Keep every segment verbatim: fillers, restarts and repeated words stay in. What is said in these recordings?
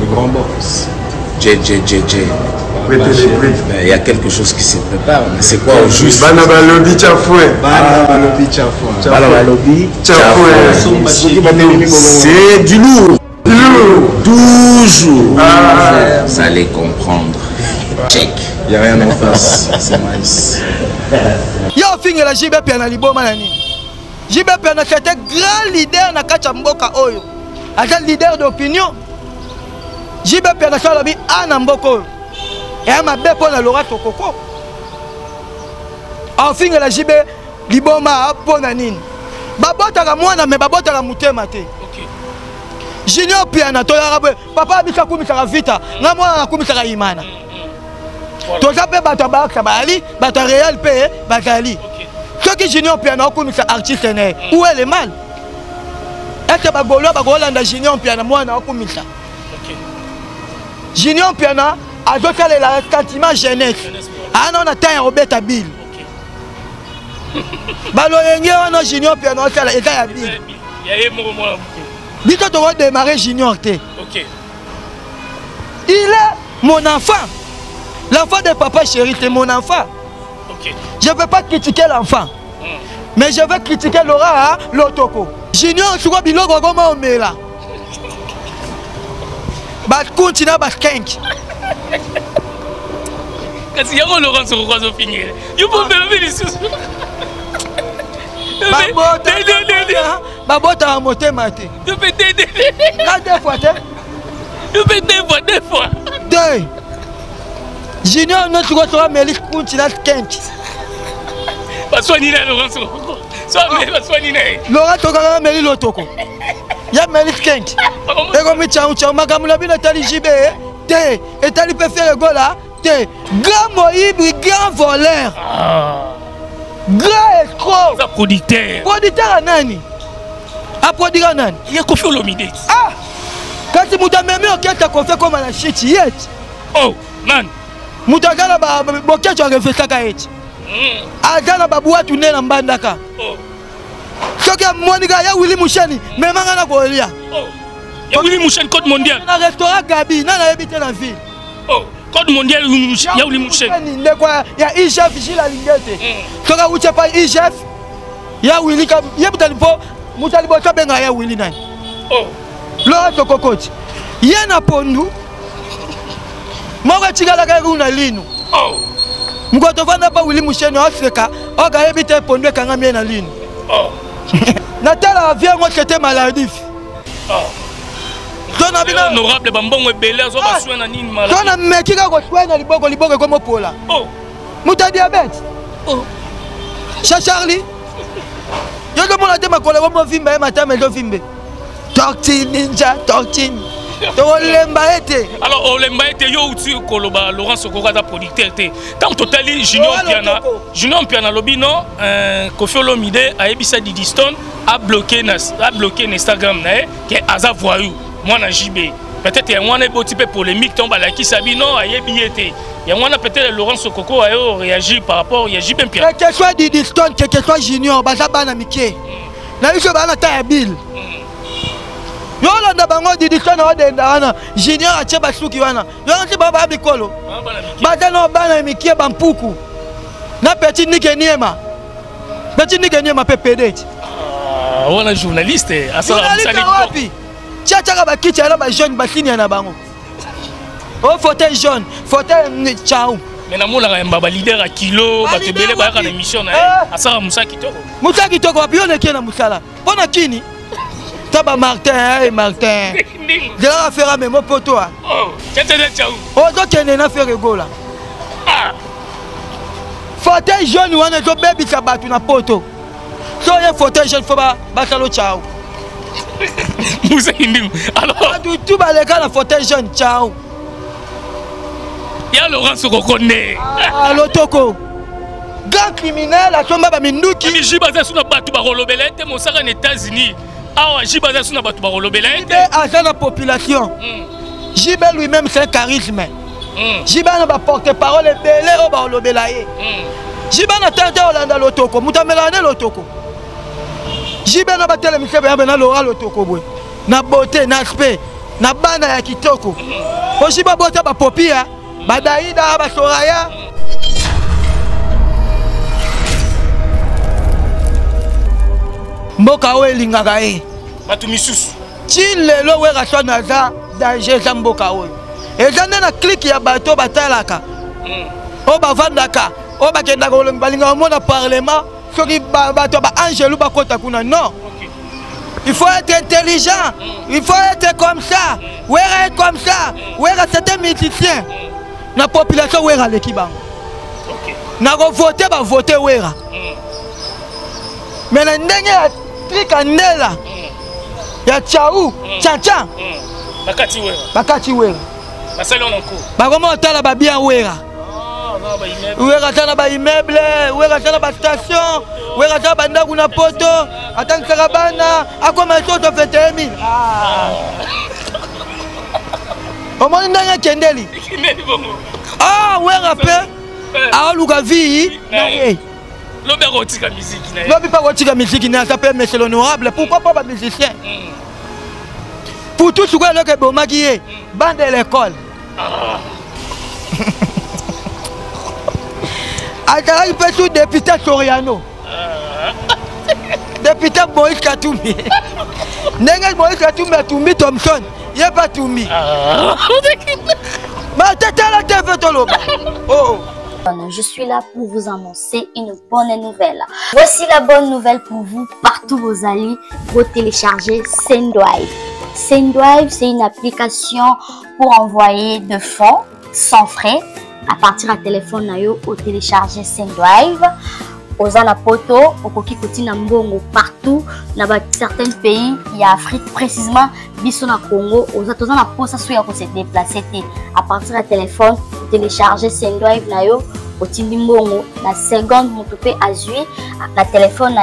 le grand boss. J, J, J, J. Il y a quelque chose qui se prépare, mais c'est quoi au juste? Bana balobi chafoué. Bana balobi chafoué. Bana balobi chafoué. C'est du lourd. Du lourd. Toujours. Ah. Vous allez comprendre. Check. Il n'y a rien en face. C'est nice. Yo, fin la J B. Mpiana libo manani. J B. Mpiana c'était grand leader na kacha mboka oyo. Aza leader d'opinion. J B. Mpiana salobi ana mboka oyo. Et à ma belle pour la Laurent Sokoko. Enfin, la J B, Liboma, Bonanin. Babota la moine, mais Babota la mouté maté. Junior Piana, papa, Mika Kumika Vita, la moine Kumika Imana. Toza pe Bataba, Kabali, Batareal P, Bakali. Ce qui Junior Piana, Kumika artiste, où elle est mal. Est-ce que Bagola, Bagola, la Junior Piana, moine, Kumika. Junior Piana, à d'autres elle a sentiment jeunesse. Ah non, on attend un Robert Abil. Baloyenge on a junior puis on a ça état Abil. Il y a eu mon moi. Dit on doit démarrer junior T. OK. Il est mon enfant. L'enfant de Papa Chéri, c'est mon enfant. OK. Je veux pas critiquer l'enfant. Mais je veux critiquer Laura Lotoko. Junior tu vois biloko comment on met là. Bah continue à baskenk. Parce qu'il y a un Laurent Sokoko au finir. Il faut me lever les sous. Babota, babota a monté maté. Deux fois, deux fois, deux fois, deux fois. Deux. Junior notre roi sera Mélis Kuntilas Kent. Pas soigné là Laurent Sokoko. Soigné, pas soigné là. Laurent Sokoko a Mélis Lotoko. Il y a Mélis Kent. Et comme il tient, tient, magam la bille natali J B. Et t'as lui fait le goal là, t'es grand moïbre, grand voleur, grand escroc, producteur. Producteur à Nani. À producteur à Nani. Il y a Koffi Olomide. Ah! Quand tu m'as même mis en quête à Koffi comme à la chitiette. Oh, man. Moutagala, boquet, tu as refait ça quand tu as dit. Agala, baboua, tu n'es pas en bandaka. Oh. Ce qui est mon gars, il y a Willy Mouchani, mais maintenant, il y a Yaouli Mouchen, code mondial. Dans le restaurant Gabi, dans la ville. Oh, code mondial, Yaouli Mouchen. Il y a I G F, j'ai la lingette. Quand tu n'as pas I G F, il y a Willy, il y a Moutalibo, Moutalibo, il y a Willy. Oh, Laurent Sokoko. Il y a un pondou. Moi, je suis allé à la ligne. Oh, je suis allé à Willy Mouchen, en Afrique. Oh, il y a un pondou qui est en ligne. Oh, Nathalie, viens, moi, c'était maladif. Oh. Ton honorable bambon est belé, on va soigner un animal. Ton ami qui va soigner les bogues, les bogues comme au pola. Oh, Mouta diabète. Oh, Charlie. Je demande à tes ma collègue, on vimbe, matin, mais je vimbe. Tortine, ninja, tortine. Alors, on l'a été, yo, tu coloba, Laurent Sokoko, ta producteur. Tant totali, Junior Piana, Junior Piana, Lobino, Koffi Olomide, a ébissé Didi Stone, a bloqué Instagram, qui est Aza Voyou. Moi na J B peut-être qu'il y a un petit peu polémique tombe à la qui s'habille non il y a billetté il y a peut-être Laurent Sokoko a réagi par rapport il y a J B Mpiana que soit Didi Stone que que soit Junior baza bana miké na yo bana ta bill yo la na bango Didi Stone o de na Junior a cheba suki wana yo nti baba bikolo baza no bana miké bampuku na petit nike niema petit nike niema pepedet ah wana journaliste asala msali Tchatchaka bakiti ala ba jeune bakini na bango. Oh fauteuil jaune, fauteuil tchao. Mais namula ka mbaba leader a kilo ba tebele ba ka na mission na ye. Asara Musa Kindingu. Musa Kindingu ba bione ke na musala. Bona kini. Taba Martin, eh Martin. Je la fera même pour toi. Oh, tchatchaka tchao. Oh donc elle na faire gola. Ah. Fauteuil jaune wana to baby ka ba tu na poto. So ye fauteuil jaune fo ba ba salo tchao. Musa Kindingu. Alors, tu tu vas les gars la fauteuil jaune. Ciao. Il y a Laurent Sokoko né. Ah, Lotoko. Gang criminel à Somba Baminduki. Mais Jibaza suna batu barolobela te mosaka na États-Unis. Ah, Jibaza suna batu barolobela te. Agent la population. Jibe lui-même c'est un charisme. Jibe na ba porte-parole belé o barolobela ye. Jibe na tante Hollanda Lotoko, mutamela na Lotoko. Jibe na batele msebe ya bena Laurent Lotoko boy. Na beauté, na aspect, na bana ya kitoko oshiba bota ba popia badaida ba soraya mboka we lingaka e batu misusu chile lo we raso na za danger za mboka we ezana na click ya bato batalaka o ba vandaka o ba kenda ko balinga mo na parlement soki bato ba angelu ba kota kuna non. Il faut être intelligent, il faut être comme ça, Weyra est comme ça, Weyra c'est un musicien. La population Weyra l'équipe. N'a pas voté, va voter Weyra. Mais le dernier truc en est là. Il y a Tchaou, Tchan-Tchan. Bakati Weyra. Bakati Weyra. Bassalon en cours. Bah comment on a bien Weyra? Weyra tana ba immeuble, Weyra tana ba station, Weyra tana ba ndaku na poto, atang karabana, akoma toto vingt et un mille. Ah. Omo ndanga kendeli. Ah, Weyra pe. Ah, luka vi. Lo be rotika musique na. Lo be pa rotika musique na, ça peut mais c'est l'honorable, pourquoi pas pas musicien? Pour tout ce que le que bomakié, bande l'école. Ah. Il peut tout député Soriano. Député Moïse Katoumi. N'est-ce Moïse Katoumi a Toumi Thompson. Il n'y a pas Toumi. Je suis là pour vous annoncer une bonne nouvelle. Voici la bonne nouvelle pour vous. Partout vos amis, vous téléchargez Sendwave. Sendwave, c'est une application pour envoyer de fonds sans frais. À partir du téléphone, vous téléchargez Sendwave. Vous avez la poto, vous avez partout. Dans certains pays, il y a Afrique, précisément, au Congo. Vous avez la poto, vous avez déplacé. À partir du téléphone, vous téléchargez Sendwave. Vous avez la seconde, vous avez la téléphone,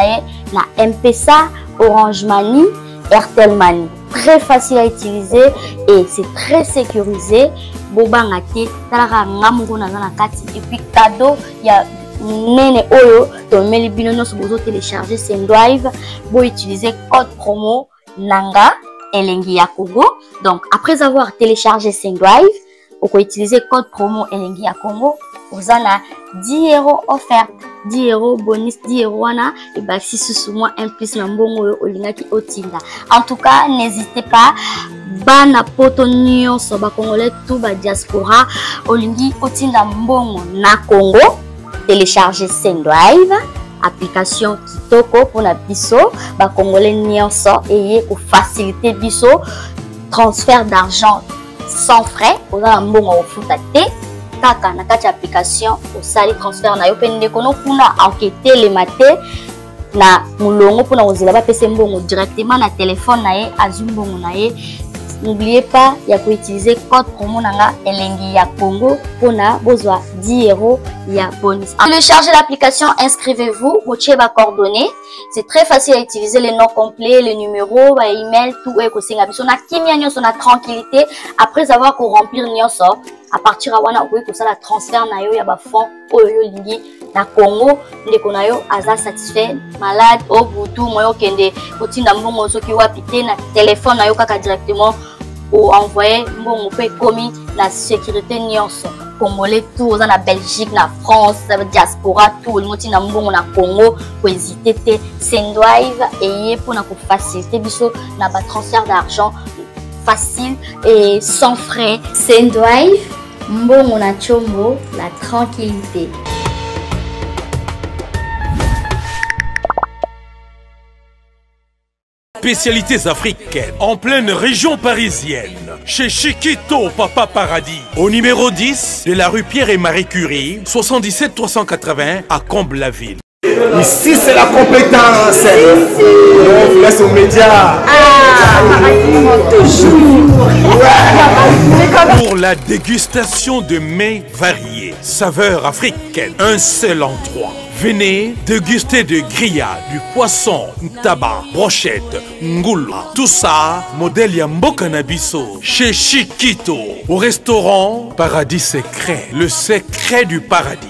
vous avez M P S A, Orange Money, R T L Money. Très facile à utiliser et c'est très sécurisé. Bobangate, talara ngamuro na na kati et puis cadeau ya nene oyo to meli bino no so bozo télécharger Sendwave bo utiliser code promo nanga Ellenga Congo. Donc après avoir téléchargé Sendwave, vous pouvez utiliser code promo Ellenga Congo, vous avez dix euros offert, dix euros bonus, dix euros et bah si sous moi un plus nambongo olinga ki otinga. En tout cas, n'hésitez pas. Bana poto nyonso ba congolais tout ba diaspora olingi otinda mbongo na Congo télécharger Sendwave application kitoko pour na biso ba congolais nyonso eye ko faciliter biso transfert d'argent sans frais oza mbongo ofuta te kaka na kati application o sali transfert na yo pe ndeko no kuna enquêter le matin na mulongo pour na ozela ba pese mbongo directement na téléphone na ye azumbongo na ye. N'oubliez pas, il y a pour utiliser code promo nanga Ellenga Congo pour na besoin dix euros il y a bonus. Téléchargez l'application, inscrivez-vous, vous avez vos coordonnées. C'est très facile à utiliser les noms complets, les numéros, les emails, tout est possible. On a qui mienne on a tranquillité après avoir qu'on remplir n'yonsor. À partir de wana on peut ça la transfert na yo ya ba fond oyo lingi na Congo ndeko na yo aza satisfait malade au butu moyo kende otinda mbongo soki wapité na téléphone na yo kaka directement ou envoyer mbongo pe komi la sécurité nyonso congolais tout oza na Belgique na France diaspora tout le monde tinda mbongo na Congo ko hésiter te Sendwave ayez pour na ko faciliter biso na ba transfert d'argent facile et sans frais. Sendwave, Musa Kindingu, la tranquillité. Spécialités africaines en pleine région parisienne. Chez Chiquito, Papa Paradis. Au numéro dix de la rue Pierre et Marie Curie, soixante-dix-sept trois cent quatre-vingts à Comble-la-Ville. Ici, c'est la compétence. On vous laisse aux médias. Ah, toujours. Ouais. Pour la dégustation de mets variés, saveurs africaines, un seul endroit. Venez déguster de grillades, du poisson, tabac, brochette, ngoula. Tout ça, modèle Yambo Cannabiso, chez Chiquito, au restaurant Paradis Secret, le secret du paradis.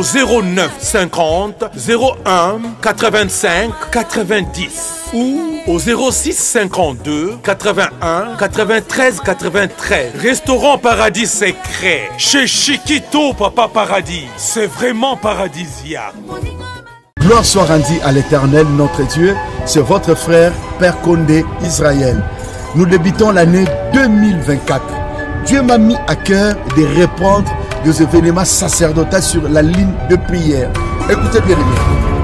zéro neuf cinquante zéro un quatre-vingt-cinq quatre-vingt-dix ou au zéro six cinquante-deux quatre-vingt-un quatre-vingt-treize quatre-vingt-treize. Restaurant Paradis Secret, chez Chiquito Papa Paradis. C'est vraiment paradisiaque. Gloire soit rendue à l'Éternel notre Dieu. C'est votre frère Père Condé Israël. Nous débutons l'année deux mille vingt-quatre. Dieu m'a mis à cœur de répondre des événements sacerdotaux sur la ligne de prière. Écoutez bien,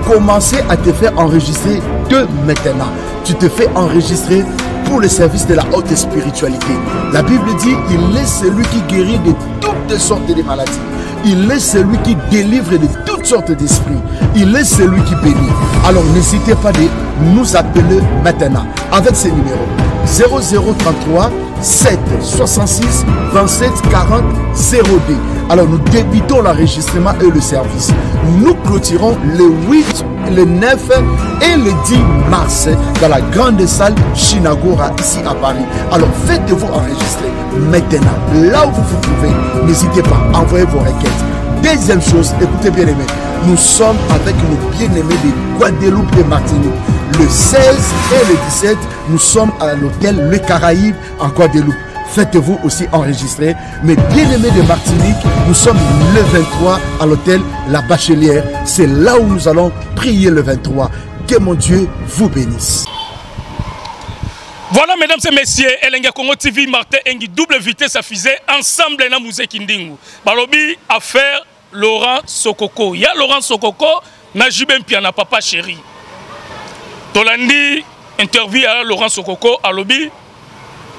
commencez à te faire enregistrer de maintenant. Tu te fais enregistrer pour le service de la haute spiritualité. La Bible dit, il est celui qui guérit de toutes sortes de maladies. Il est celui qui délivre de toutes sortes d'esprits. Il est celui qui bénit. Alors n'hésitez pas de nous appeler maintenant avec ces numéros. zéro zéro trente-trois sept soixante-six vingt-sept quarante zéro deux. Alors nous débutons l'enregistrement et le service. Nous clôturons le huit, le neuf et le dix mars dans la grande salle Shinagora ici à Paris. Alors faites-vous enregistrer maintenant, là où vous vous trouvez. N'hésitez pas, envoyez vos requêtes. Deuxième chose, écoutez bien aimés, nous sommes avec nos bien-aimés de Guadeloupe et Martinique. Le seize et le dix-sept, nous sommes à l'hôtel Le Caraïbe en Guadeloupe. Faites-vous aussi enregistrer. Mes bien-aimés de Martinique, nous sommes le vingt-trois à l'hôtel La Bachelière. C'est là où nous allons prier le vingt-trois. Que mon Dieu vous bénisse. Voilà, mesdames et messieurs, Ellenga Congo T V, Martin Engi, double vitesse à fusée, ensemble, et Musa Kindingu. Balobi, affaire Laurent Sokoko. Il y a Laurent Sokoko, na J B. Mpiana, Papa Chéri. Tolandi, interview à Laurent Sokoko, à Lobi.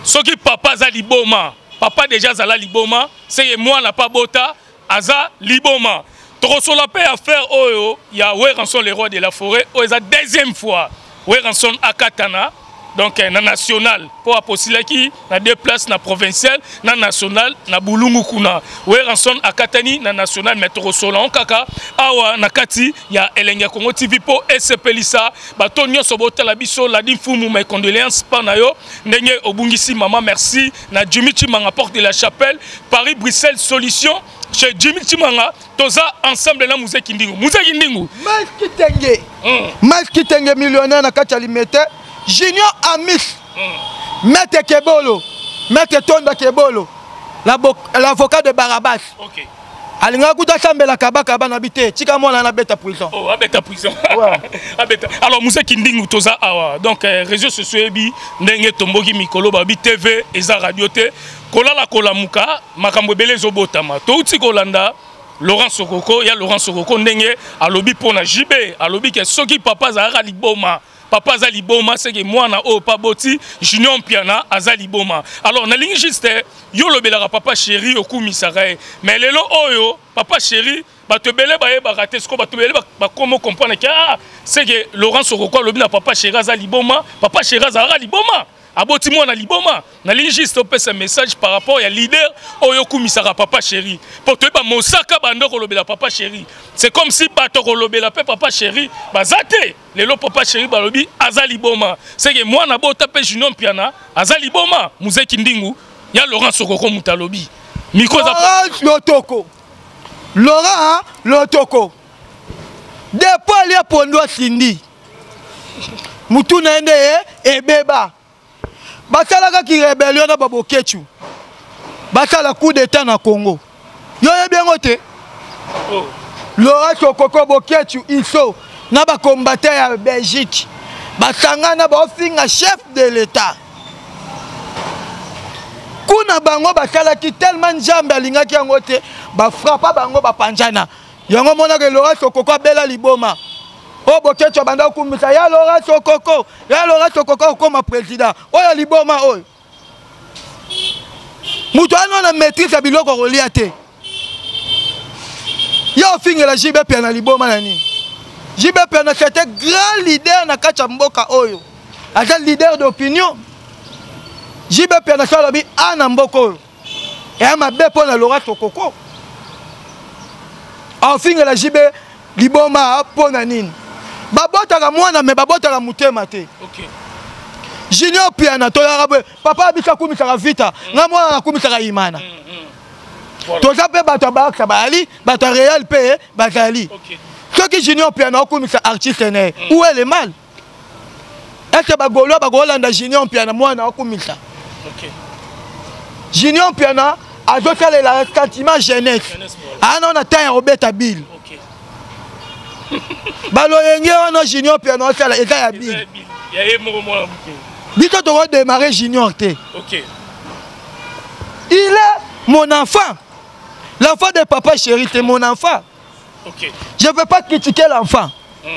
Ce qui papa za liboma, papa déjà za la liboma, c'est moi n'a pas bota, aza liboma. Trosso la paix à faire oyo, il y a Weyrançon le roi de la forêt, oza deuxième fois. Weyrançon à Katana, donc na national, pour aposilaki, na deux places na provincial, na national, na Boulungukuna. Weyrançon à Katani, na national, mais Trosso la onkaka, awa na Kati, il y a Ellenga Congo T V po S P L I S A, Batonio Sobota la biso la dimfumu mes condoléances panayo, Nenye Obungisi maman merci, na Djumitunga porte de la chapelle, Paris Bruxelles solution, chez Djumitunga, toza ensemble na Musa Kindingu. Musa Kindingu. Mas kitenge. Mas kitenge millionnaire na Kati alimete. Junior Amis, mm. Mette Kebolo, Mette Tonda Kebolo, l'avocat de Barabas. Ok. Alina Gouda Sambe la Kabaka Banabite, Chikamon a bête à prison. Oh, à bête à prison. Alors, Musa Kindingu Toza Awa. Donc, réseaux sociaux, Nenge Tombogi Mikolo, Babi T V, Eza Radiote, Kola la Kola Muka, Makambele Zobotama, Touti Kolanda. Laurent Sokoko, il y a Laurent Sokoko, Nenge, Alobi Pona J B, Alobi Kesoki Papa Zahara Liboma. Papa Zaliboma, c'est que moi, na oh, Paboti, Junior Piana, Azaliboma. Alors, na ligne juste, yo le belara Papa Chéri, au coup misarae. Mais le lo oh yo, Papa Chéri, bah te belé bah bah raté ce qu'on bah te belé bah comment comprendre que ah, c'est que Laurent Sokoko le bina Papa Chéri Azaliboma, Papa Chéri Azaliboma. Aboti moi na Liboma. Na ligne juste, on passe un message par rapport à leader oh yo coup misara Papa Chéri. Pour te bah mosaka bah non le belara Papa Chéri. C'est comme si bah te le belara Papa Chéri, bah zate. Les lots Papa Chéri Balobi, Azaliboma. C'est que moi, je tape Junior Piana, Azaliboma, Musa Kindingu, il y a Laurent Sokoko Moutalobi. Laurent Lotoko. Laurent Lotoko. Depuis il y a Pondo Sindi. Moutounende et Beba. Basalaka qui rébellion à Babo Ketchou. Basala coup d'état dans le Congo. Yo est bien noté. Laurent Sokoko Boketchou, il sort. Nous avons combattu en Belgique. Nous avons fait un chef de l'État. Nous avons fait tellement de gens qui ont été frappés par les Panjana. Nous avons fait Laurent Sokoko Bela Liboma. Oh, Bokecho Banda Koumisa, ya Laurent Sokoko, ya Laurent Sokoko comme président. Oh, ya Liboma, oh. Nous avons maîtrisé la maîtrise de la Yo finge la J B Mpiana liboma na nini? J B Mpiana c'était grand leader na kacha mboka oyo. Aza leader d'opinion. J B Mpiana sala bi ana mboka oyo. Et ama bepo na Laurent Sokoko. Au finge la J B liboma apo na nini? Babota la mwana me babota la mutema te. OK. Junior Piana to yarabwe papa bika kumi kala vita, na mwana kumi kala imana. Toi ça peut battre bac ça bali battre réel pe bakali. Toi qui Junior Piano comme ça artiste né où est le mal? Est que bagolo bagola nda Junior Piano moi na comme ça. OK. Junior Piano a doté la sentiment jeunesse. Ah non on attend Robert Abil. OK. Balo yenge on Junior Piano ça la état Abil. Il y a eu mon moi. Dit toi tu vas démarrer Junior T. OK. Il est mon enfant. L'enfant de Papa Chéri, c'est mon enfant. Okay. Je ne veux pas critiquer l'enfant. Mm.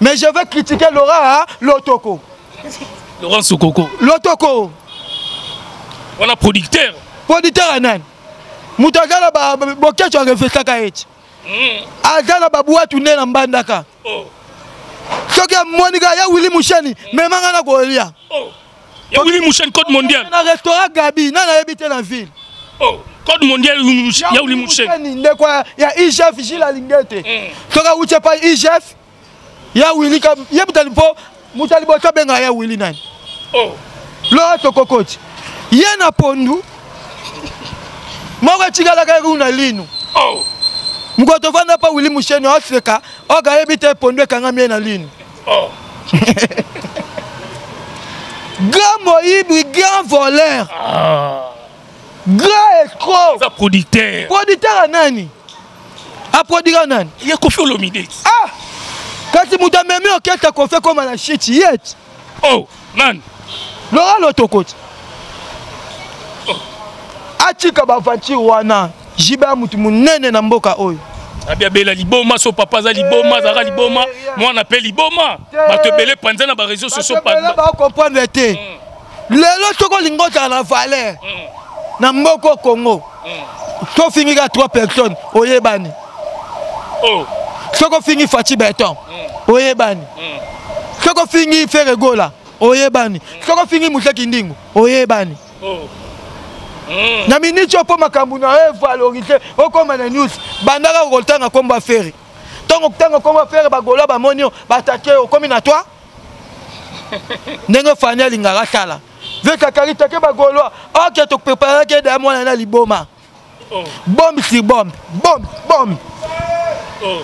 Mais je veux critiquer Laurent, hein, Sokoko. Laurent Sokoko. Sokoko. On a producteur. Producteur, Anan. Moutagala, Boké, tu as refait ça, Kaït. Azana, Baboua, tu n'es pas Bandaka. Soké, Moniga, ya Willy Mouchani, mais Mangana Golia. Ya Willy Mouchani, Côte mondiale. Dans le restaurant Gabi, dans la ville. Oh. Code mondial, il y a des gens il y a I G F, il y a des gens il y a Willy, il y a des gens il y a oh. Il y a Pondu. Il y a des gens oh. Il y a des gens il y a des oh. Grand moïbe, grand voleur. Ah. Grand escroc! C'est producteur! Producteur à Nani! A producteur à Nani! Il y a Koffi Olomide! Ah! Quand tu m'as même mis en quête à Koffi comme à la chitiette! Oh! Man! Laurent l'autocote! Oh! Atika Bavantiwana! Jiba Moutumounene Namboka Oy! Abiabela Liboma, so papa za Liboma, Zara Liboma! Moi on appelle Liboma! Ma te belle Panzana, ma réseau sociaux Panzana! Ma te belle, ma comprendre le thé! L'autre lingote à la valeur! Namoko Congo. Tu finis à trois personnes. Oyebani. Oh. Tu finis Fati Berton. Oyebani. Tu finis Ferregola. Oyebani. Tu finis Musa Kindingu. Oyebani. Oh. Na minicho po makambuna valoriser. Okoma na news. Bandara okotanga komba ferre. Tango tango komba ferre bagola ba monio batake okomi na toi. Ndengo fanya lingala kala. Veka karita ke bagolo oke to prepare ke da mwana na liboma bombe si bombe bombe bombe oh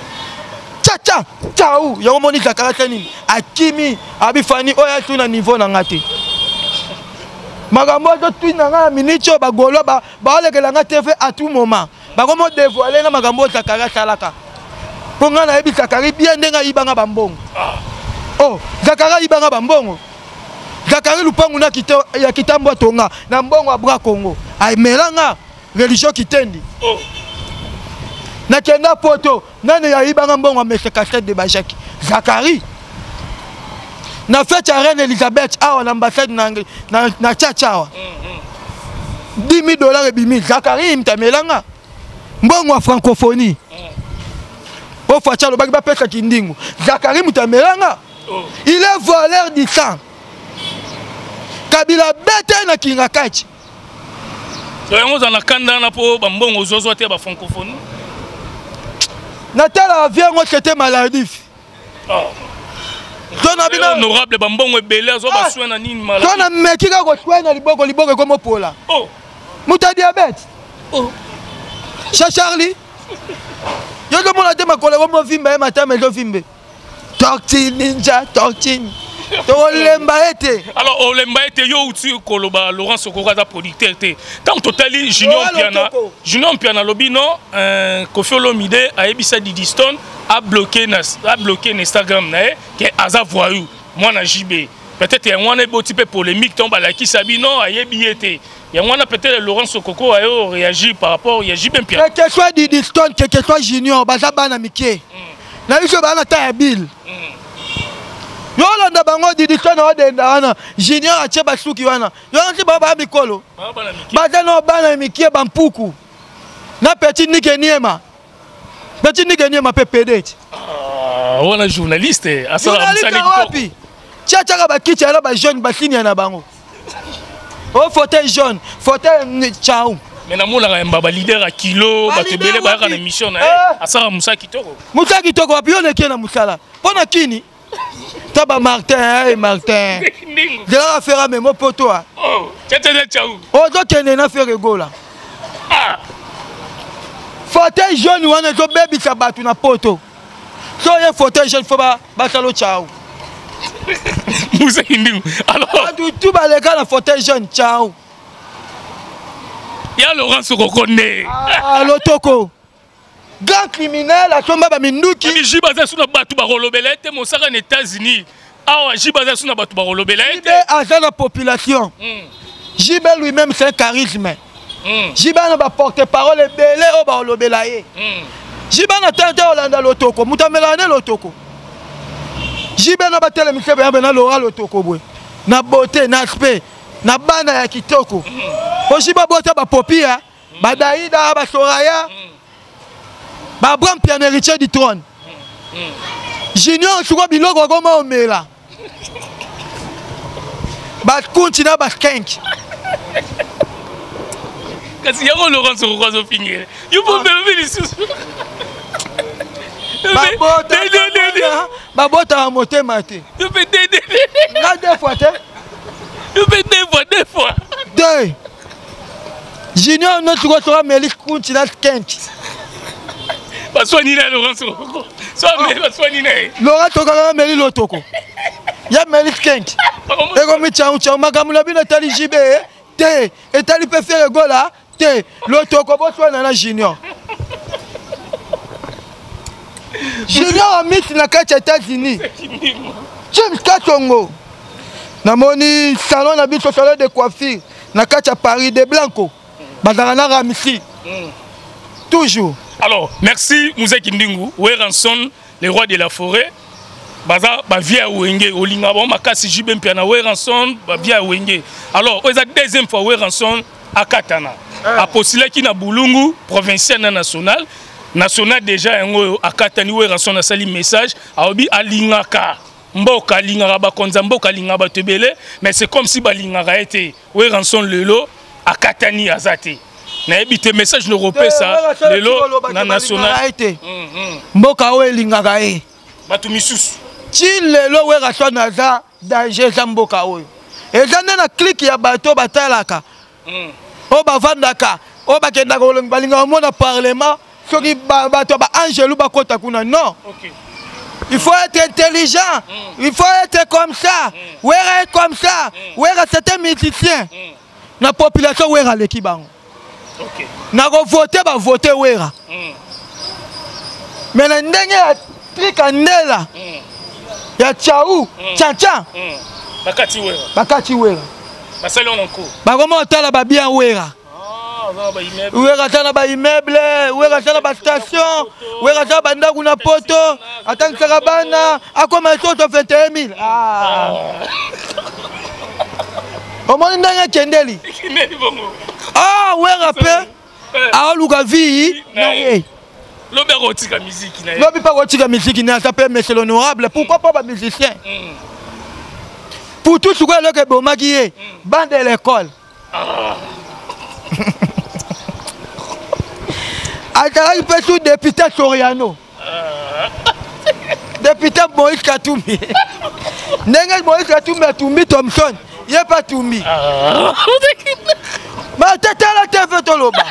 cha cha chau ya moni zakarata nini akimi abifani oya tu na niveau na ngate magambo to tu na ngala minicho bagolo ba ba leke la ngate fe à tout moment bagomo dévoiler na magambo zakarata laka ponga na ebika karibia ndenga ibanga bambongo oh zakara ibanga bambongo Zakari Lupangu na kita ya kitambo tonga na mbongo wa bra Congo. Ai melanga religion kitendi. Oh. Na kenda poto nane ya ibanga mbongo wa mesekate de bajaki. Zakari. Na fête ya reine Elizabeth awa na ambassade na na, na chacha awa. Mm -hmm. dix mille dollars bimi Zakari mtamelanga. Mbongo wa francophonie. Mm. Ofa chalo baki ba pesa kindingu. Zakari mtamelanga. Oh. Il est voleur du sang. Kabila bête na kingakachi. To yango za na kanda na po bambongo zozo te ba francophonie. Na tala aviango c'était maladie. Oh. Tona bina honorable bambongo ebele zo ba soin na nini maladie. Tona mekika ko soin na liboko liboko komo pola. Oh. Muta diabète. Oh. Cha Charlie. Yo le mona te makola ko mo vimba e matame zo vimbe. Tortine ninja tortine. Alors, Olemba était yo tu Koloba, Laurent Sokoko a producteur. Tant totali Junior Piana, Junior Piana lobby non, Koffi Olomide a ebisa Didi Stone a bloqué nas, a bloqué Instagram nae que aza voyou, moi na J B. Peut-être un one beau type polémique tombe à la qui sabi non a ebiété. Il y a moi peut-être Laurent Sokoko a réagi par rapport à J B Mpiana. Que soit Didi Stone, que soit Junior, baza bana miké. Na yo bana ta bill. Yolanda bango Didi Stone odenda ana Junior ache basuki wana yonti baba mikolo baba na mikie baba na mikie bampuku na petit nike niema Batini gagné ma pépédette. Ah, on a journaliste. Journaliste wapi. Tia tia ba kiti ala ba jeune batini na bango. Oh fauteuil jaune, fauteuil ciao. Mais na mola ka mbaba leader a kilo ba tebele ba ka na mission na eh. Asara Musa Kitoko. Musa Kitoko wapi on est na musala. Pona kini. Taba Martin et Martin. Je la faire même pour toi. Oh, tu es ciao. Oh, donc tu n'as fait rigolo là. Ah. Fauteuil jaune ou un autre bébé ça bat na poto. So un fauteuil jaune faut ba ba salo ciao. Musa Kindingu. Alors, tu tu ba les gars na fauteuil jaune ciao. Il y a Laurent Sokoko né. Ah, l'otoko. Grand criminel à son baba minduki. Mais j'ai basé sur la batu barolobelette, mon sara en États-Unis. Ah, j'ai basé sur la batu barolobelette. J B a la population. J B lui-même c'est un charisme. J B n'a pas porte-parole et belé au barolobelaye. J B n'a tenté Hollande à l'otoko. Moutamelane l'otoko. J B n'a pas télé monsieur Bernard Laurent l'otoko. N'a beauté, n'a aspect, n'a bana ya kitoko. Pour J B beauté ba popia, ba daïda ba soraya. Abraham Piané Richard du trône. Junior, tu vois, Bilo, comment on met là? Bad continue à Baskenk. Quand il y a un Laurent sur le roi de finir, il faut me lever les sous. Babota, babota, moté, maté. Tu fais deux fois, tu fais deux fois, deux fois. Deux. Junior, notre roi sera Mélic continue à Baskenk. Pas soigné là, Laurent Sokoko. Soigné, pas soigné là. Laurent Sokoko a mérité l'autoko. Il a mérité Kent. Et comme il chante, chante, ma gamule a bien été J B. T'es, et t'as lui préféré quoi là? T'es, l'autoko, pas soigné là, Junior. Junior a mis la carte aux États-Unis. James Katongo. Namoni salon habite sur salon de coiffure. La carte à Paris de Blanco. Badarana Ramisi. Toujours. Alors, merci Musa Kindingu, Weyrançon, le roi de la forêt. Baza, Bavia Wenge, Olingabon, Makasi J B Mpiana, Weyrançon, Bavia Wenge. Alors, on a deuxième fois Weyrançon à Katana. À Postila qui na Bulungu, provincial na national. National déjà, à Katani, Weyrançon a sali message. A Obi, à Lingaka. Mboka, Lingaba, Konza, Mboka, Lingaba, Tebele. Mais c'est comme si Lingaka était Weyrançon Lelo, à Katani, à Zate. N'habite message européen ça le lot na nationalité mboka oe lingaka e batumisusu ti le lot we raso na za danger za mboka oyo ezana na click ya bato batalaka o bavandaka o bakenda ko balinga mona parlement soki bato ba angelu bakota kuna non. Il faut être intelligent, il faut être comme ça, we être comme ça, we c'est un musicien na population we ra leki bango. Ok. N'a pas voté, bah voté ouera. Mais la dernière trick à Nella, y a Tchaou, Tchatcha. Bakati ouera. Bakati ouera. Bassalon en cours. Bah comment t'as la babia ouera? Ah, on a bah immeuble. Ouera t'as la bah immeuble, ouera t'as la bah station, ouera t'as banda ou na poto. Attends que ça rabana. À quoi ma soeur t'en fait vingt et un mille? Ah. Au moins n'a Kendeli. Kendeli bongo. Ah ouais rappel ah lugavi naé lobe rotika musique naé lobe pas rotika musique naé ça peut monsieur l'honorable pourquoi pas musicien pour tout ce que le que boma qui est bande de l'école Altaï peut tout député Soriano député Moïse Katumbi n'engage Moïse Katumbi Katumbi Thompson il est pas Katumbi. Mais t'es là, t'es fait ton loba.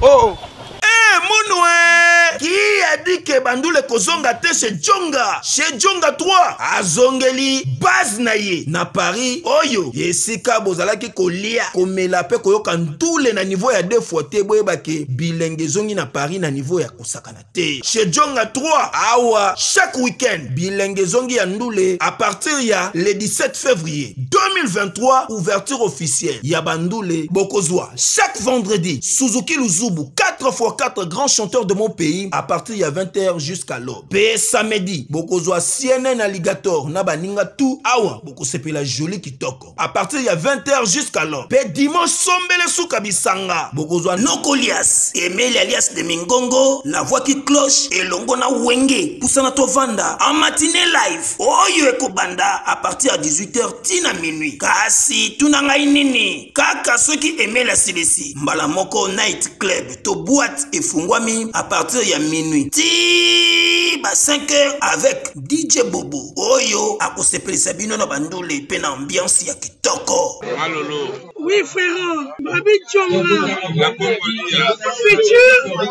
Oh oh. Eh, Mounoué! Qui a dit que Bandoule Kozonga te Che djonga? Che djonga trois. Azongeli, base naye. Na Paris, oyo. Yesika bozala ki kolia. Komela pe koyoka ntoule na niveau ya deux fois te boye bake. Bilenge zongi na Paris na niveau ya kosakana te. Che djonga trois. Awa, chaque week-end. Bilenge zongi ya ndoule. A partir ya le dix-sept février deux mille vingt-trois, ouverture officielle. Ya Bandoule, Bokozwa. Chaque vendredi, Suzuki Luzubu, 4 quatre fois quatre grands chanteurs de mon pays à partir de vingt heures jusqu'à l'aube. Pe samedi, bokozwa C N N Alligator na baninga tout awa bokosepela joli kitoko à partir de vingt heures jusqu'à l'aube. Pe dimanche sombele soukabisanga bokozwa Nokolias Emeli alias de Mingongo na voix qui cloche et longo na wenge poussana tovanda en matinée live oyo ekobanda à partir à dix-huit heures tina minuit. Kasi tunanga inini kaka ceux qui aimaient la C D C Mbalamoko Night Club to boîte et fungwami à partir de minuit. Ti ba cinq heures avec D J Bobo oyo akosepeli sabino na bandule pe na ambiance ya kitoko. Malolo. Oui frère, Babi Djonga. La Congolia. Futur,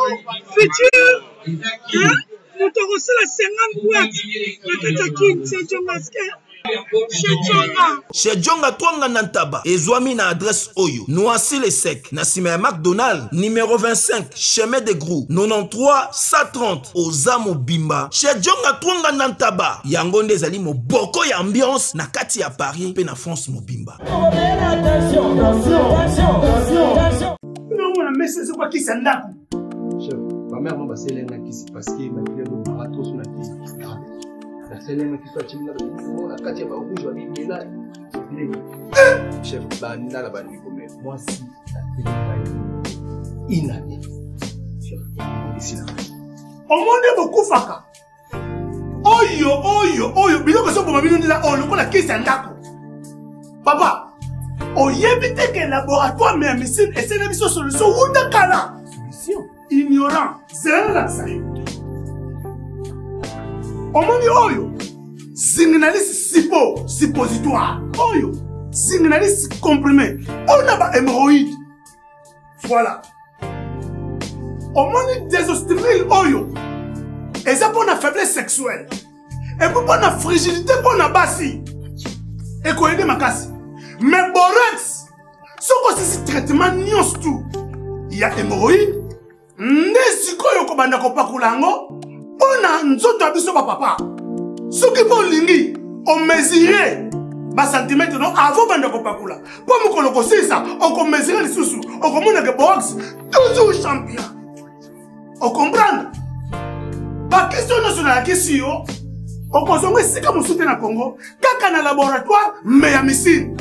futur. Hein? Nous t'aurons la cinquante boîtes. La Katakin, c'est Djongasker. Che djonga twanga nantaba ezwami na adresse oyo Noisy les Secs na sima ya McDonald numéro vingt-cinq chemin de Grou quatre-vingt-treize cent trente Ozamo Bimba. Che djonga twanga nantaba yango nde ezali moboko ya ambiance na kati ya Paris pe na France mobimba. Attention, attention, attention, attention. Non on a mis c'est quoi qui s'endap. Chef, ma mère va passer l'enga qui s'est passé ma fille de marathon sur la télé. C'est les gens qui sont timides avec nous. La quatrième fois où je vais dire là, chef, banina la banni comme moi si la télévision inanime. Chef, ici là. Au monde beaucoup faka. Oyo oyo oyo. Bilo que ça pour ma vie nous là. Oh le coup la caisse en dako. Papa, on y évite que laboratoire mais médecine et c'est la mission solution ou dakala. Solution ignorant. C'est là ça. Omoni oyo signalise sipo suppositoire oyo signalise comprimé on a ba hémorroïde voilà omoni désostimile oyo et ça pour la faiblesse sexuelle et pour la fragilité pour la basi et qu'on aide ma casse mais borax ce que c'est traitement nions tout il y a hémorroïde n'esikoyo ko banda ko pakulango. On a un autre abisso papa. Ce qui pour l'ingé, on mesurait bas centimètres non avant bande de copacula. Pour me colocoser ça, on mesurait les sous-sous, on commande que boxe toujours champion. On comprend? Pas question de sur la question. On consomme si comme soutien à Congo, kaka na laboratoire mais à missile.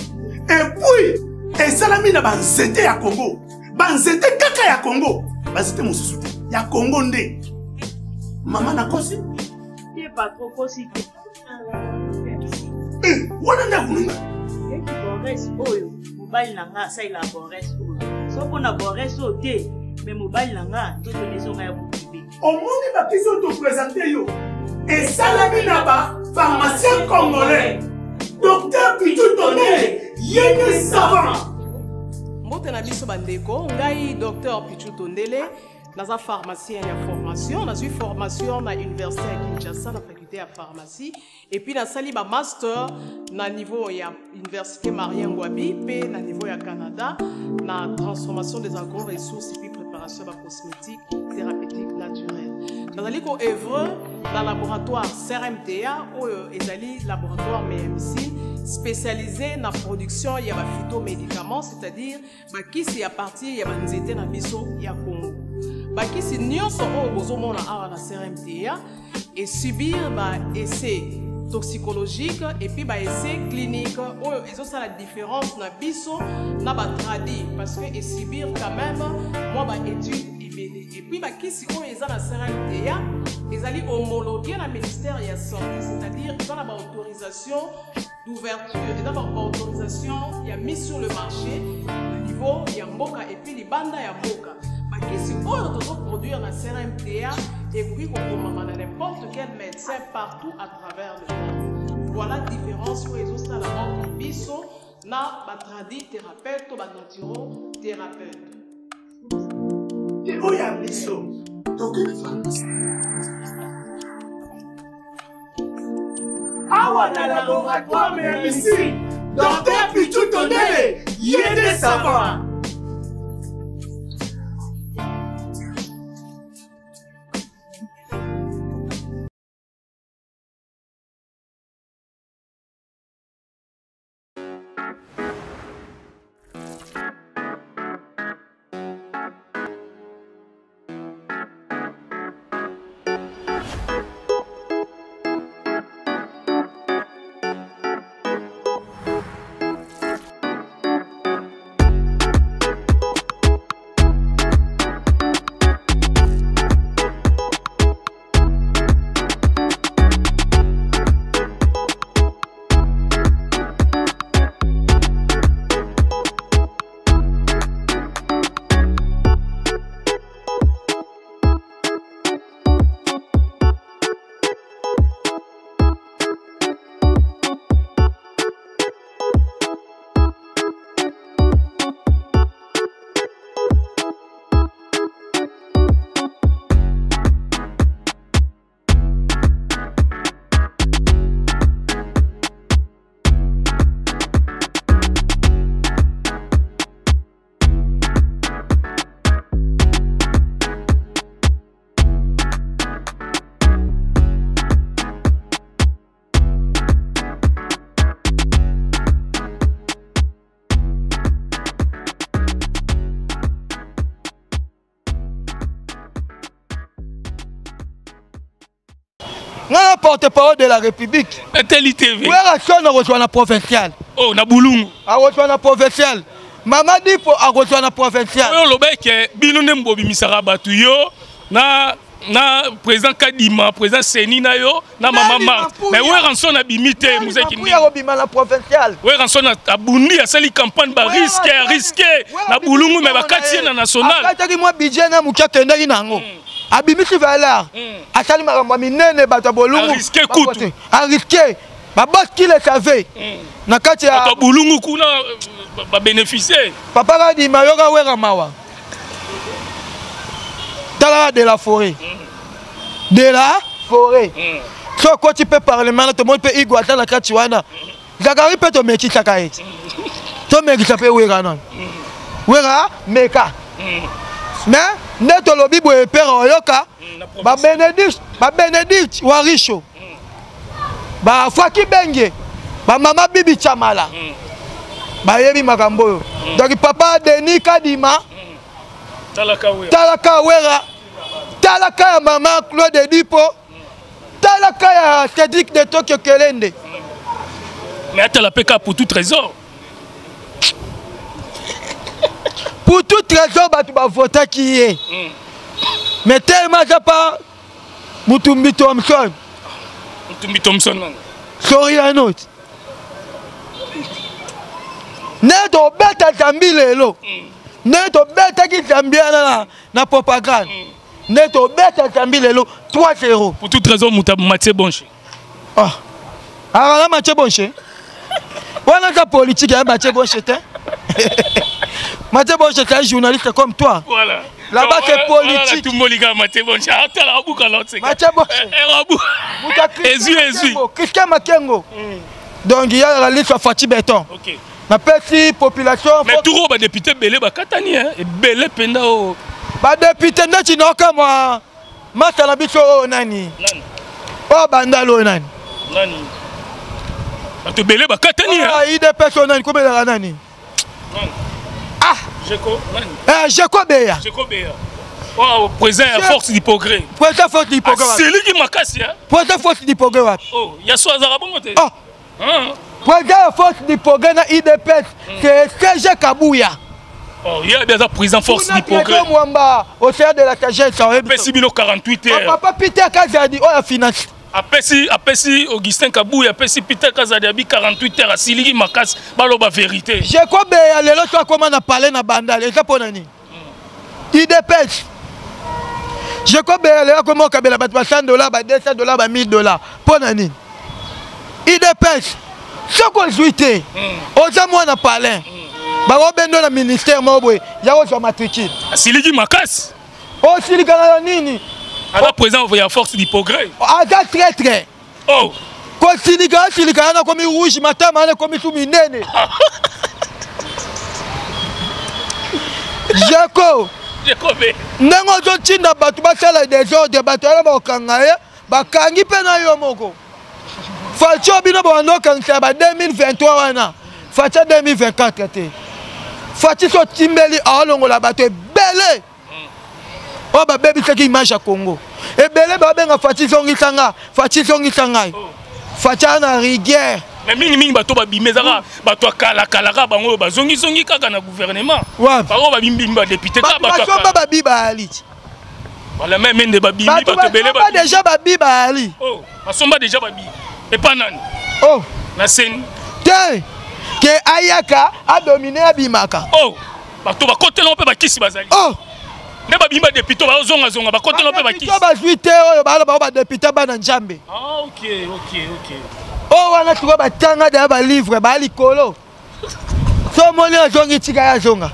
Et puis, et salami na banzete à Congo, banzete kaka à Congo, banzete mon soutien. Ya Congo ndé. Maman n'a pas si. Il n'est pas trop possible. Eh, où est-ce que tu es? Mobile nanga ça il a borès ou. Sauf qu'on a borès au thé, mais mobile nanga d'autres maisons à vous priver. Au monde il va qu'ils sont tous présentés yo. Et Salami Naba, pharmacien congolais, docteur Pitou Tonné, yéné savant. Mon ami Sobandeko, ngai docteur Pitou Tonné. Dans un pharmacien, il y a formation. Dans une formation, à l'université à Kinshasa, dans la faculté à pharmacie. Et puis, dans le master, dans le niveau de l'université Marien Ngouabi, puis dans le niveau du Canada, dans la transformation des agro-ressources et puis préparation de la cosmétique, thérapeutique, naturelle. Dans le œuvre, dans le laboratoire C R M T A, ou le laboratoire M M C, spécialisé dans la production de phytomédicaments, c'est-à-dire, qui c'est à partir de la nzete na biso ya Congo. Qui si nous sommes au moment à la C R M T A et subir des essais toxicologiques et puis des essais cliniques. Ils ont ça la différence na biso na ba tradi parce que et subir quand même moi ba étude et puis bah qui si on est à la C R M T A ils allaient homologuer le ministère de la santé c'est-à-dire ils ont la autorisation d'ouverture et d'abord autorisation il y a mis sur le marché au niveau il y a Mboka et puis les bandes il y a Mboka. Si on doit produire la C R M T A et puis on peut n'importe quel médecin partout à travers le monde. Voilà la différence pour les autres à la mort de Bissot, na batradi thérapeute ou batradi thérapeute. Et où y a Bissot? Dans quelle pharmacie? Awa na laboratoire mais ici, dans tes pitous tonnelles, y a des savants. Non, porte-parole de la République. T L I T V. Weyrançon a rejoint la provinciale. Oh, na Boulung. A rejoint la provinciale. Maman dit a rejoint la provinciale. Oui, le bec, Bilouné Mbobi Misarabatu yo, na na président Kadima, président Senina yo, na maman Marthe. Mais Weyrançon a bimité Musa Kindingu. Oui, Robima la provinciale. Weyrançon a boundi à celle campagne ba risque, risque. Na Boulung mais ba quartier na national. Akataki moi budget na muka tendaki nango. Abimisi Valar, Asali Maramamine ne Batabolou, risqué coûte, à risqué, ma bosse qui le savait, Nakatia Boulou Kuna va bénéficier. Papa dit Mayora Weramawa, Tala de la forêt, de la forêt. Soit quand tu peux parler, maintenant tout le monde peut y guarder la Katiwana. Zagari peut te mettre Sakaï, ton mec s'appelle Weranon, Wera Meka. Mais, neto lobi boye père oyoka, ba Benedict, ba Benedict warisho, ba Faki Benge, ba mama Bibi Chamala, ba yebi makambo. Donc papa Denis Kadima, talaka wera, talaka wera, talaka ya mama Claude Dipo, talaka ya Cédric de Tokyo Kelende. Mais elle a péka pour tout trésor. Pour tout trésor, tu vas voter qui est. Mais tellement je parle, Moutoumbi Thompson. Moutoumbi Thompson, non. Sorry, un autre. N'est-ce pas que tu as mis les lots? N'est-ce pas que tu as mis la propagande? N'est-ce pas que tu as mis les lots? trois zéro. Pour tout trésor, tu as Mathieu Bonché. Ah, alors Mathieu Bonché. Voilà la politique, Mathieu Bonché. Mathieu Bonché, c'est un journaliste comme toi. Voilà. Là-bas, c'est politique. Tout le monde a Mathieu Bonché. Attends, la boucle, c'est Mathieu Bonché. Ezu, Ezu. Christian Makengo. Donc, il y a la liste à Fatih Béton. Ok. La petite population. Mais tout le monde a député Belé, Bakatani. Et Belé, Pendao. Bah, député, n'est-ce pas comme moi? Matalabiso, Nani. Nani. Oh, Bandalo, Nani. Nani. Bah, tu Belé, Bakatani. Ah, il y a des personnes, Nani. Combien de Nani? Nani. Ah, Jeko Béa. Jeko Béa. Oh, présent force du progrès. Présent force du progrès. C'est lui qui m'a cassé. Présent force du progrès. Oh, il y a soit Zarabon. Oh, présent force du progrès dans l'I D P S. C'est C G Kabouya. Oh, il y a déjà présent force du progrès. Au sein de la T G S. Pessimino quarante-huit heures. Papa Peter Kazadi, on a financé. Apesi Augustin Kabou, apesi Peter Kazadiabi quarante-huit heures à Siligi Makas, baloba vérité. Je crois que les gens sont comme on a parlé dans Bandal, et ça pour nani. Il dépêche. Je crois que les gens comme on a parlé cent dollars, deux cents dollars, mille dollars. Pour nani. Il dépêche. Ce qu'on souhaitait, on a parlé. Barobe dans le ministère, il y a aussi un matricule. Siligi Makas. Oh, Siligi Nini. À la présent, vous voyez la force du progrès. Ah, très très. Oh. Quand si les gars, si les gars, on a commis rouge, matin, on a commis sous mine. Jaco. Jaco, mais. Nous avons dit que nous avons des ordres, des bateaux, des bateaux, des bateaux, des bateaux, des bateaux, des bateaux, des bateaux, des deux mille vingt-trois, des bateaux, deux mille vingt-quatre, des bateaux, des bateaux, des bateaux, oh bah baby c'est qui mange à Congo. Et belé bah ben a Fatih Zongi Sanga, Fatih Zongi Sanga, Fatih na rigueur. Mais ming ming bah toi bah bimezara, bah toi kala kala bah on bah Zongi Zongi kaka na gouvernement. Ouais. Bah on bah bim bim bah député bah bah toi bah bah bim bah ali. Bah la même même de bah bim bah toi belé bah. Bah déjà bah bim bah ali. Oh, bah somba déjà bah bim. Et pas nan. Oh. Na scène. Tiens, que Ayaka a dominé Abimaka. Oh, bah toi bah côté là on peut bah qui si bah ali. Oh. Ne pas bimba député, on zonga zonga, on continue pas baki. On va suite, on va là-bas député, on va jambe. Ah ok ok ok. Oh on a trouvé ba tanga de ba livre, ba likolo. So moni zongi tika ya zonga.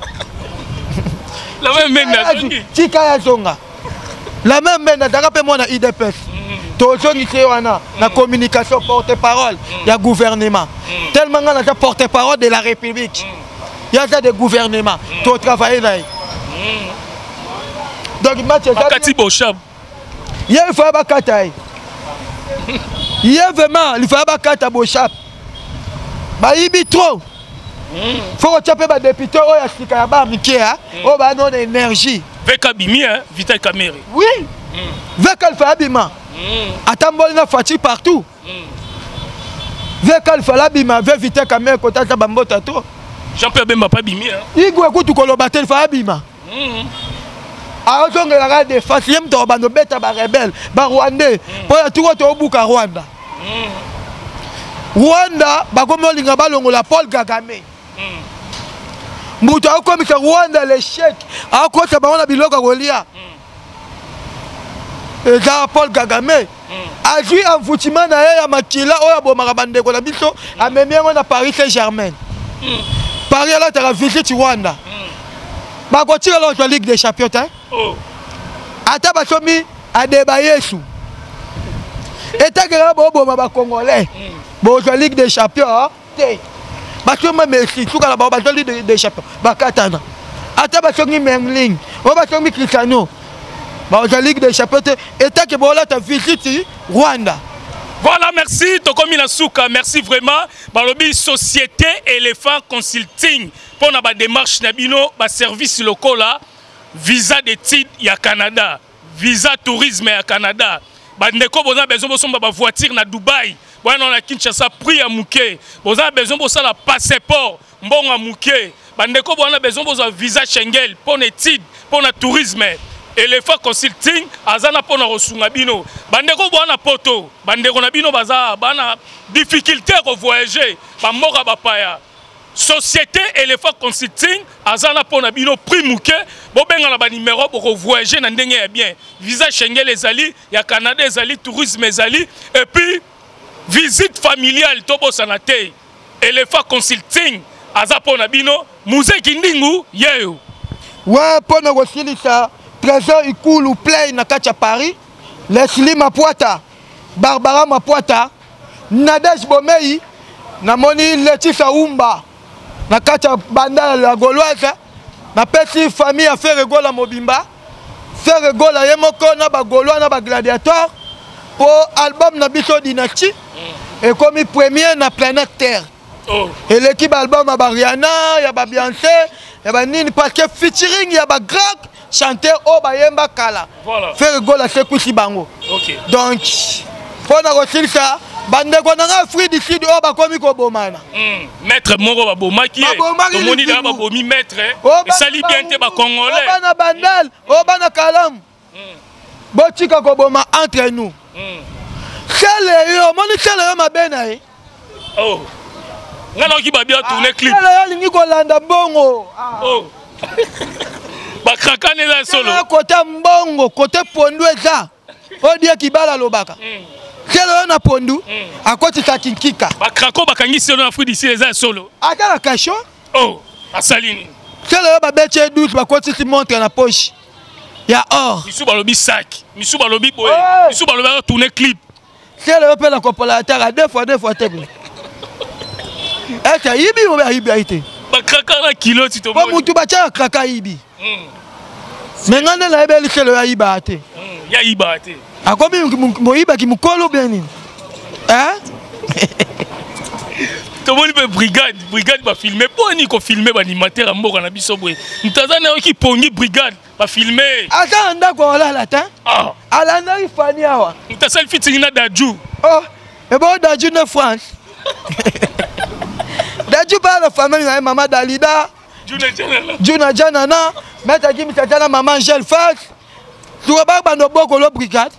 La même mena zongi. Tika ya zonga. La même mena danga pe mona I D P S. To zongi te wana na communication porte-parole ya gouvernement. Tellement on a porte-parole de la République. Il y a ça des gouvernements. To travailler là. Donc match ça. Il faut pas kataï. Il est vraiment, il faut pas kata bochap. Ba ibi trop. Faut taper ba député o ya sika ya ba mike ha, o ba non énergie. Veka bimi hein, Vital Kamere. Oui, Vekal falabima. Atamboli na fati partout. Vekal falabima, ve vite kamé kota ta bambo tato. Jean-Pierre Bemba pas bimi hein. Igwe kutu kolobatel falabima. Alors donc la garde des faces, yem to bando beta ba rebelle, ba Rwandais. Po tu ko to buka Rwanda. Rwanda bakomo linga balongola Paul Kagame. Mbuto akomi ka Rwanda l'échec. Akota baona biloka golia. Et là, Paul Kagame a joué en foutima na ya makila oya bomarabande ko la biso a memiango na Paris Saint-Germain. Paris là tu as visité Rwanda. Ba ko tira la Ligue des Champions hein. Oh. Ata ba somi a debayesu. Et ta que ba boma ba congolais. Bo la Ligue des Champions té. Ba somi Messi tout ka ba ba Ligue des Champions. Ba katana. Ata ba somi Mengling, ba somi Cristiano. Bah, la Ligue des Champions et tant que voilà ta visite Rwanda. Voilà, merci Tokomi Nasuka, merci vraiment. Bah, le société Elephant Consulting pour la démarche nabino, bah service local là, visa de titre ya Canada, visa tourisme ya Canada. Bah ndeko boza besoin boso ba voiture na Dubaï. Bah non la Kinshasa prix ya muke. Boza besoin boso la passeport mbonga muke. Bah ndeko boza besoin boso visa Schengen pour le titre pour le tourisme. Elephant Consulting azana pona rosunga bino bandeko bwana poto bandeko na bino baza bana difficulté ko voyager ba moka bapaya société Elephant Consulting azana pona bino prix muke bo benga na ba numéro bo voyager na ndenge ya bien visa Schengen ezali ya Canada ezali tourisme ezali et puis visite familiale tobo sanate Elephant Consulting azana pona bino Musa Kindingu yeyo wa pona ko silisa Trésor Ikulu ou plein nakacha Paris, Leslie Mapuata, Barbara Mapuata, Nadej Bomei, Namoni Letissa Umba, nakacha Banda la Gauloise, na petite famille à faire Gola Mobimba, faire Gola Yemoko na ba Gaulois na ba Gladiator, pour album na biso Dynasty, et comme premier na planète Terre. Oh. Et l'équipe album à Bariana, y'a ba Beyoncé, y'a ba Nini parce que featuring y'a ba Greg. Chanter au Bayemba Kala. Voilà. Faire goal à Sekouchi Bango. Ok. Donc, pour nous retirer ça, Bandeko n'a fruit d'ici de Obakomiko Bomana. Maître Moro Baboma qui est. Tomoni d'Aba Bomi Maître. Sali Biente Bakongolais. Obana Bandal, Obana Kalam. Botika Koboma entre nous. C'est le yo, moni c'est le yo ma benaï. Oh. Nana qui va bien tourner clip. C'est le yo Nicolanda Bongo. Oh. Bakrakane la solo. Côté mbongo, côté pondu eza. Odia kibala lobaka. Kelo na pondu, akoti takinkika. Bakrako bakangisi na fruit d'ici eza solo. Atala kasho? Oh, asalini. Kelo ba beche douze bakoti ti montre na poche. Ya or. Misu balobi sac, misu balobi boy, misu balobi tourner clip. Kelo pe la kopolateur deux fois deux fois table. Eta yibi ou ba yibi aité. Bakrakana kilo ti to. Ba mutu ba cha kraka yibi. Mais quand on a belle celle là ibaté. Ya ibaté. A combien mo iba qui mukolo bien. Hein? Tout monde peut brigade, brigade va filmer. Pour ni ko filmer animateur amboka na biso bwe. Mtazana yo ki pongi brigade va filmer. Ata nda ko la latin. Ah. Ala na ifani awa. Mtasel fitting na Dadju. Oh, e bo Dadju na France. Dadju ba la famille na mama Dalida. Juna Janana, Mette Kebolo, Maman Gel Fax, tu vas pas dans le brigade.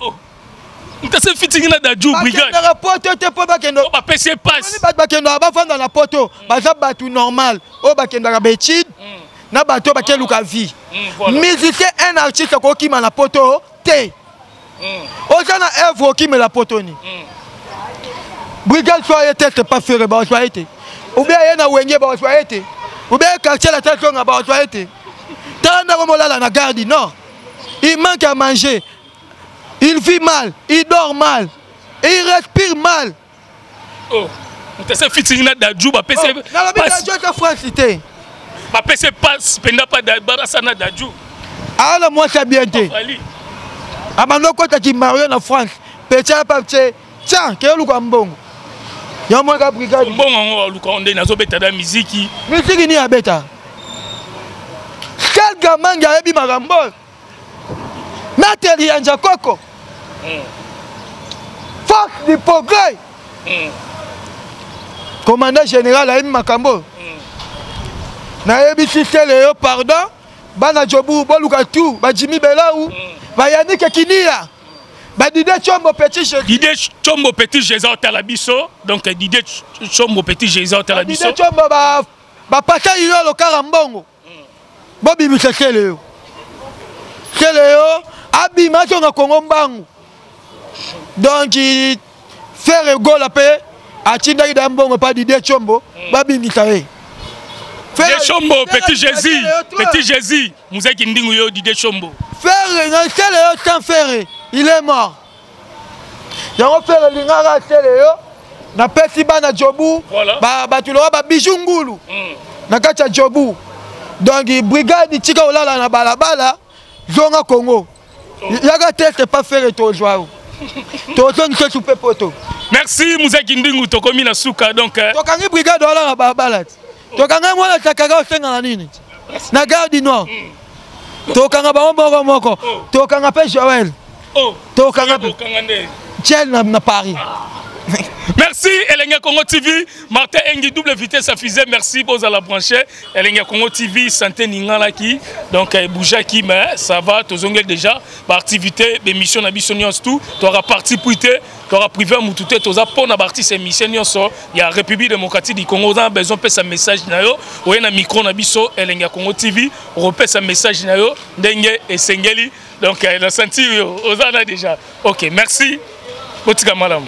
Tu as fait fitting là dans le brigade. Tu as porté tes propres canons. Tu as passé passe. Tu as battu dans la porte. Tu as battu normal. Tu as battu dans la bêtise. Tu as battu dans la vie. Musicien, un artiste qui m'a la porte. Tu as un œuvre qui m'a la porte. Brigade, soyez tête, pas faire le bon soir. Ou bien, il y a un ouénier bon soir. Ou bien quartier la tête on a pas toilette. Tanda comme là la garde non. Il manque à manger. Il vit mal, il dort mal, et il respire mal. Oh, on te fait fitting na Dadju ba pese. Na ba Dadju ta France cité. Ba pese passe penda pas d'barasa na Dadju. Ala moi ça bien té. Amano kota ki Mario na France. Petit pa petit. Tiens, que lu ko mbongo. Il y a un gars qui a la musique. Mais c'est qui a bêta? Quel gamin a eu ma rambosse? Maître Yanja Koko. Force du progrès. Commandant général Aïm Makambo. Naïbi Sitele, pardon. Bana Jobu, Bolukatu, Bajimi Belaou, Bayanik Kinia. Didier Tshombo petit Jésus. Didier Tshombo petit Jésus à la biso. Donc Didier Tshombo petit Jésus à la biso. Didier Tshombo ba ba pata yo le karambongo. Bobi bisekeleo. Keleo abima tshonga Kongo mbangu. Donc faire goal la paix à Tindaki d'ambongo pas Didier Tshombo, babi mitae. Didier Tshombo petit Jésus, petit Jésus. Musa Kindingu yo Didier Tshombo. Faire non keleo sans faire. Il est mort. J'ai refait le lingara na pesiba na jobu ba ba tulora ba bijungulu na kacha jobu. Donc brigade tika olala na balabala zonga Congo. Yaga teste pas faire to joao. To zone que tu peux poto. Merci Musa Kindingu to komi na suka donc to kangi brigade olala na balabala. To kangi mwana takaka osenga na nini? Na garde noir. To kanga ba mbongo moko. To kanga pe Joël. Oh, na Paris. Merci Ellenga Congo T V, Martin Engi double vitesse à fusée. Merci pour la brancher. Ellenga Congo T V, santé ningala qui donc bouja qui mais ça va tozongé déjà par activité émission na biso nyonso tout, tu auras parti puité, tu auras privé mututé, tu auras pona parti ces émission nyonso, il y a République démocratique du Congo, on a besoin pesa message na yo, oyé na micro na biso Ellenga Congo T V, repesa message na yo, ndenge esengeli. Donc, la senti, on a déjà. Ok, merci. Botika malam.